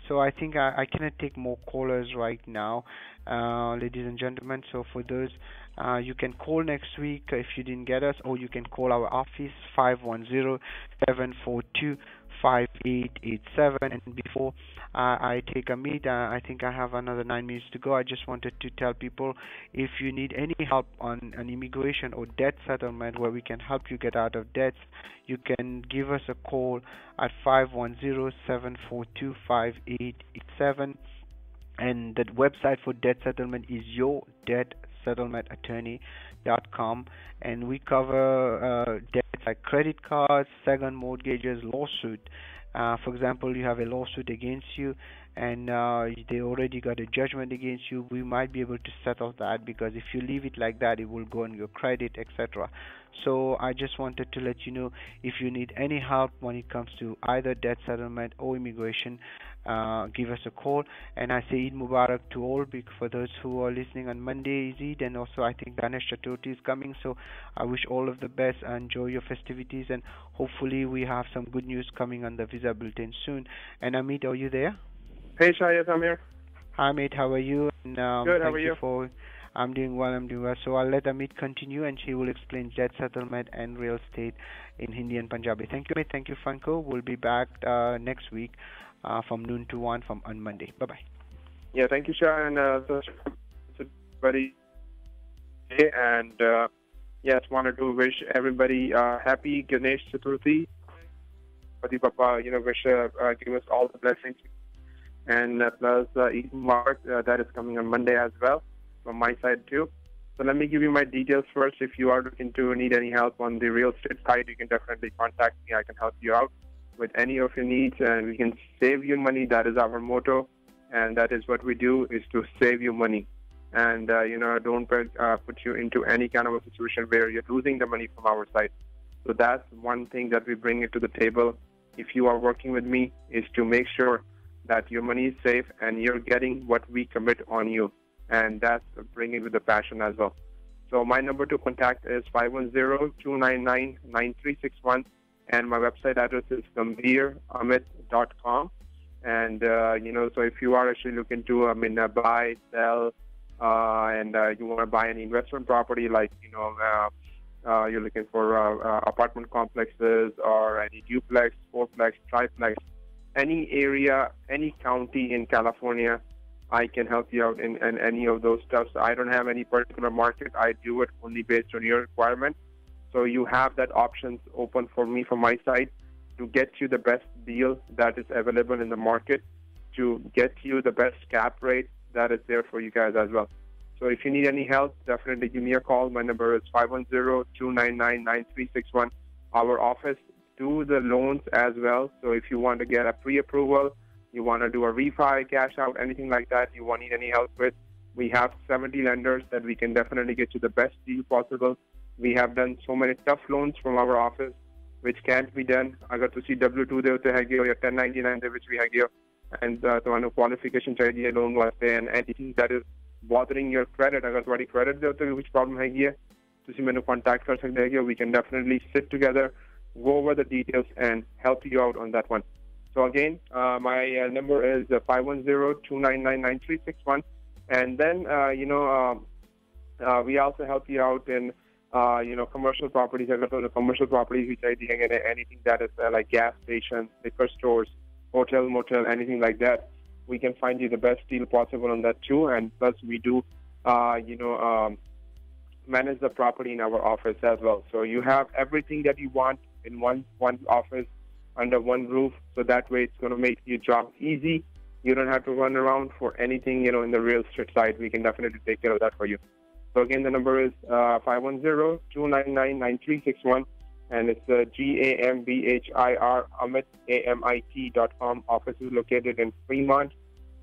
So I think I, I cannot take more callers right now, uh, ladies and gentlemen. So for those, uh, you can call next week if you didn't get us, or you can call our office, five one zero, seven four two, five eight eight seven. And before uh, I take a meet, uh, I think I have another nine minutes to go. I just wanted to tell people, if you need any help on an immigration or debt settlement where we can help you get out of debts, you can give us a call at five one zero, seven four two, five eight eight seven. And the website for debt settlement is your debt settlement attorney dot com, and we cover uh, debts like credit cards, second mortgages, lawsuit. Uh, for example, you have a lawsuit against you and uh, they already got a judgment against you. We might be able to settle that, because if you leave it like that, it will go on your credit, et cetera. So I just wanted to let you know, if you need any help when it comes to either debt settlement or immigration, uh, give us a call. And I say Eid Mubarak to all, for those who are listening on Monday is Eid, and also I think Ganesh Chaturthi is coming. So I wish all of the best. Enjoy your festivities, and hopefully we have some good news coming on the visa bulletin soon. And Amit, are you there? Hey, Shah, yes, I'm here. Hi, Amit, how are you? And, um, Good, how are you? you for, I'm doing well, I'm doing well. So I'll let Amit continue, and she will explain debt settlement and real estate in Hindi and Punjabi. Thank you, Amit. Thank you, Franco. We'll be back uh, next week uh, from noon to one from on Monday. Bye-bye. Yeah, thank you, Shah. And uh, so, everybody, and uh, yes, wanted to wish everybody uh, happy Ganesh Chaturthi. Pati Papa, you know, wish, uh, uh, give us all the blessings. And uh, plus uh, Eid Mubarak, uh, that is coming on Monday as well, from my side too. So let me give you my details first. If you are looking to need any help on the real estate side, you can definitely contact me. I can help you out with any of your needs, and we can save you money. That is our motto, and that is what we do, is to save you money. And, uh, you know, don't uh, put you into any kind of a situation where you're losing the money from our side. So that's one thing that we bring it to the table. If you are working with me, is to make sure that your money is safe and you're getting what we commit on you. And that's bringing with the passion as well. So my number to contact is five one zero, two nine nine, nine three six one. And my website address is gambhir amit dot com. And, uh, you know, so if you are actually looking to, I mean, uh, buy, sell, uh, and uh, you want to buy an investment property, like, you know, uh, uh, you're looking for uh, uh, apartment complexes or any duplex, fourplex, triplex, any area, any county in California, I can help you out in, in any of those stuff. So I don't have any particular market. I do it only based on your requirement. So you have that options open for me from my side to get you the best deal that is available in the market, to get you the best cap rate that is there for you guys as well. So if you need any help, definitely give me a call. My number is five one zero, two nine nine, nine three six one. Our office do the loans as well. So if you want to get a pre-approval, you want to do a refi, cash out, anything like that you want to need any help with, we have seventy lenders that we can definitely get you the best deal possible. We have done so many tough loans from our office, which can't be done. I got to see W two de utte hai or ten ninety-nine de which we have here, and uh, the qualification chahiye loan waste, and anything that is bothering your credit, agar twadi credit de utte which problem hai here, tusi menu contact kar sakde hai. We can definitely sit together, go over the details and help you out on that one. So again, uh, my uh, number is five one zero, two nine nine, nine three six one. And then, uh, you know, uh, uh, we also help you out in, uh, you know, commercial properties. I got the commercial properties, which I think anything that is uh, like gas stations, liquor stores, hotel, motel, anything like that. We can find you the best deal possible on that too. And plus we do, uh, you know, um, manage the property in our office as well. So you have everything that you want in one one office, under one roof. So that way it's going to make your job easy. You don't have to run around for anything, you know, in the real estate side. We can definitely take care of that for you. So again, the number is uh, five one zero, two nine nine, nine three six one, and it's uh, G A M B H I R, Amit, A M I T dot com. Office is located in Fremont.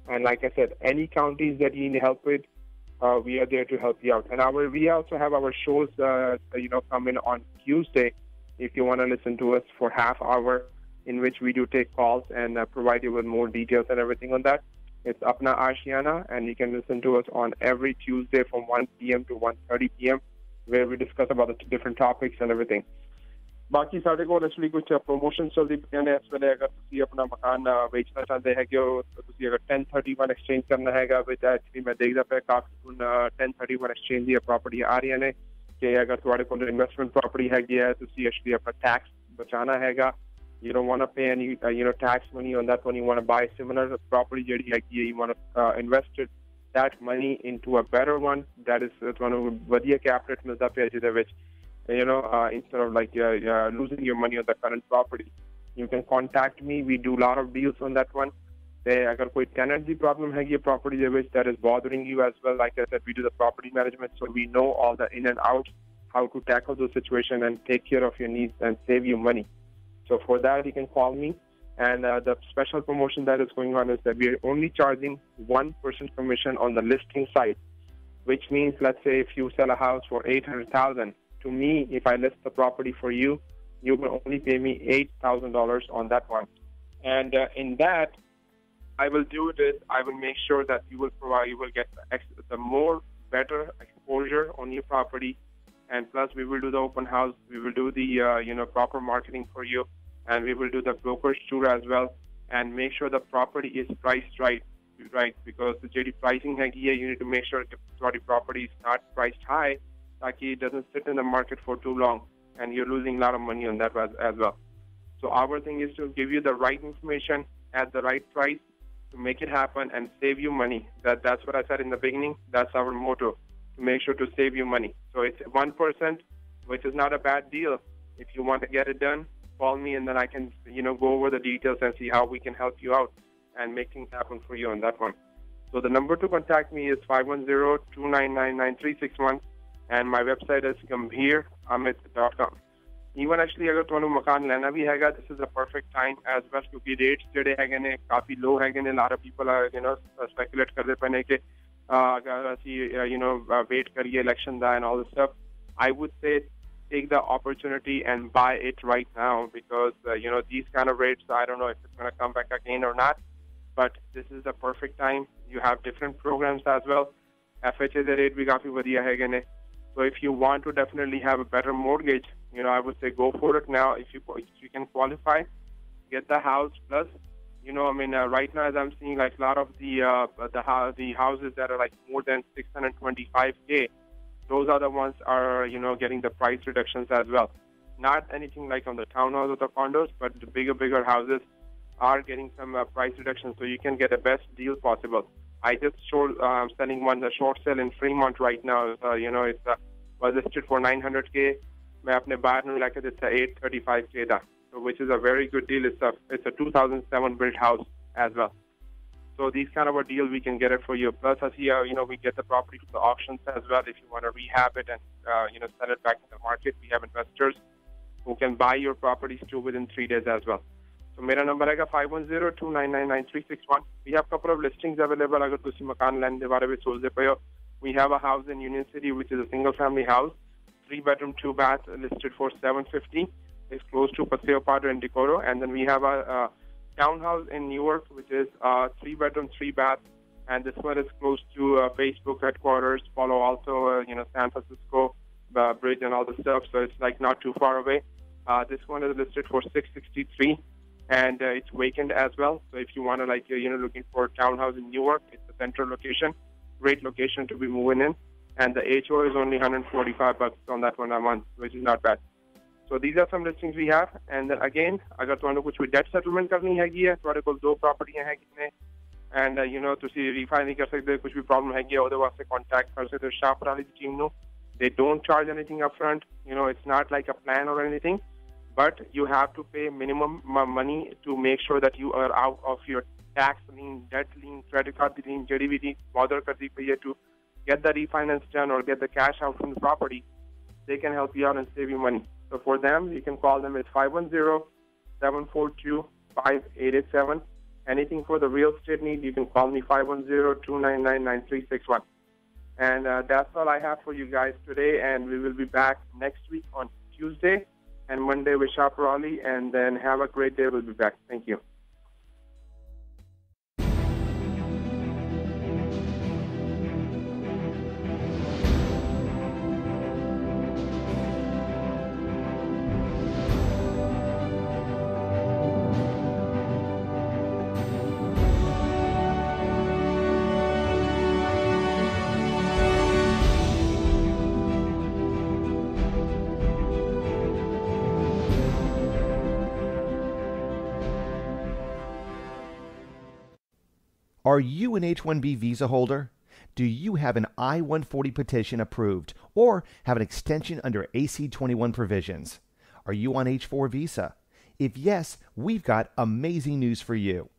And like I said, any counties that you need help with, uh, we are there to help you out. And our we also have our shows, uh, you know, come in on Tuesday, if you want to listen to us for half hour, in which we do take calls and uh, provide you with more details and everything on that. It's Apna Ashiana, and you can listen to us on every Tuesday from one p m to one thirty p m, where we discuss about the different topics and everything. Baki sade ko actually kuch promotions chaldi payan hai. As well, agar tusi apna makan vechna chahte hai ki tusi agar ten thirty-one exchange karna hai ga, which actually main dekh raha hai kafi ten thirty-one exchange ya property aa rahi hai. Agar tuade ko investment property hai giya, tusi actually apna tax bachana hai ga. You don't want to pay any uh, you know, tax money on that one. You want to buy similar property jehdi hai giya, you want to uh, invest it, that money into a better one that is one of vadiya cap rate milta pya jehde vich, you know, uh, instead of like uh, uh, losing your money on the current property. You can contact me. We do a lot of deals on that one. they agar koi tenancy problem hai, a property which that is bothering you as well. Like I said, we do the property management, so we know all the in and out, how to tackle those situations and take care of your needs and save you money. So for that, you can call me. And uh, the special promotion that is going on is that we are only charging one percent commission on the listing site, which means, let's say, if you sell a house for eight hundred thousand dollars, to me, if I list the property for you, you will only pay me eight thousand dollars on that one. And uh, in that, I will do this. I will make sure that you will provide, you will get the, ex the more better exposure on your property. And plus, we will do the open house. We will do the uh, you know proper marketing for you. And we will do the broker's tour as well, and make sure the property is priced right, right? Because the J D pricing here, you need to make sure the property is not priced high, so it doesn't sit in the market for too long, and you're losing a lot of money on that as well. So our thing is to give you the right information at the right price to make it happen and save you money. That that's what I said in the beginning. That's our motto: to make sure to save you money. So it's one percent, which is not a bad deal if you want to get it done. Call me, and then I can, you know, go over the details and see how we can help you out and make things happen for you on that one. So the number to contact me is five one zero, two nine nine, nine three six one, and my website is gambhir amit dot com. Even actually, if you want to buy a house, this is the perfect time as well, because rates today are काफी low. A lot of people are, you know, speculate करते पने के अगर ऐसी, you know, wait करिए election दा and all this stuff. I would say, take the opportunity and buy it right now, because uh, you know these kind of rates, I don't know if it's going to come back again or not, but this is the perfect time. You have different programs as well. F H A rate bhi kafi badhiya hai gane. So if you want to definitely have a better mortgage, you know, I would say go for it now. If you if you can qualify, get the house. Plus, you know, I mean, uh, right now as I'm seeing, like a lot of the uh, the the houses that are like more than six hundred twenty-five K. Those other ones are, you know, getting the price reductions as well. Not anything like on the townhouse or the condos, but the bigger, bigger houses are getting some uh, price reductions, so you can get the best deal possible. I just showed, uh, I'm selling one, a short sale in Fremont right now. Uh, you know, it's uh, was listed for nine hundred K. I have it's eight thirty-five K, so which is a very good deal. It's a, it's a two thousand seven built house as well. So these kind of a deal, we can get it for you. Plus, as here, you know, we get the property to the auctions as well. If you want to rehab it and, uh, you know, sell it back in the market, we have investors who can buy your properties too within three days as well. So my number is five one zero, two nine nine, nine three six one. We have a couple of listings available. If you want to land, we have a house in Union City, which is a single-family house, three-bedroom, two-bath, listed for seven fifty. It's close to Paseo Padre and Decoro. And then we have a... Uh, townhouse in New York, which is uh, three bedroom, three bath, and this one is close to uh, Facebook headquarters, Palo Alto, uh, you know, San Francisco uh, Bridge, and all the stuff. So it's like not too far away. Uh, this one is listed for six sixty-three, and uh, it's vacant as well. So if you want to, like, you know, looking for a townhouse in New York, it's a central location, great location to be moving in, and the H O is only one hundred forty-five bucks on that one a month, which is not bad. So these are some listings we have. And then again, agar tuhanu kuch bhi debt settlement karni hagi hai, tuhare kol do property hai kitne, and uh, you know, tusi refi nahi kar sakde, kuch bhi problem hagi hai, otherwise se contact kar sakde Shah Peerally team nu. They don't charge anything upfront. You know, it's not like a plan or anything, but you have to pay minimum money to make sure that you are out of your tax lien, debt lien, credit card lien, J D V D, bother kardi pay to get the refinance done or get the cash out from the property. They can help you out and save you money. So for them, you can call them at five one zero, seven four two, five eight eight seven. Anything for the real estate need, you can call me five one zero, two nine nine, nine three six one. And uh, that's all I have for you guys today. And we will be back next week on Tuesday and Monday with Shah Peerally. And then have a great day. We'll be back. Thank you. Are you an H one B visa holder? Do you have an I one forty petition approved or have an extension under A C twenty-one provisions? Are you on H four visa? If yes, we've got amazing news for you.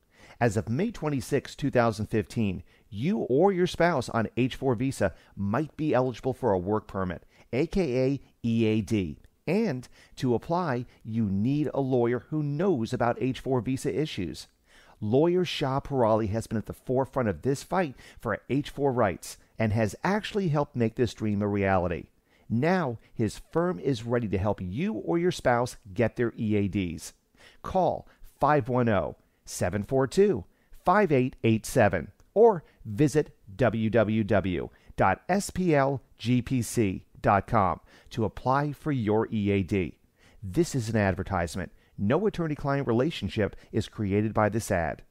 As of May twenty-sixth, two thousand fifteen, you or your spouse on H four visa might be eligible for a work permit, aka E A D. And to apply, you need a lawyer who knows about H four visa issues. Lawyer Shah Peerally has been at the forefront of this fight for H four rights and has actually helped make this dream a reality. Now, his firm is ready to help you or your spouse get their E A Ds. Call five one zero, seven four two, five eight eight seven or visit w w w dot s p l g p c dot com to apply for your E A D. This is an advertisement. No attorney-client relationship is created by this ad.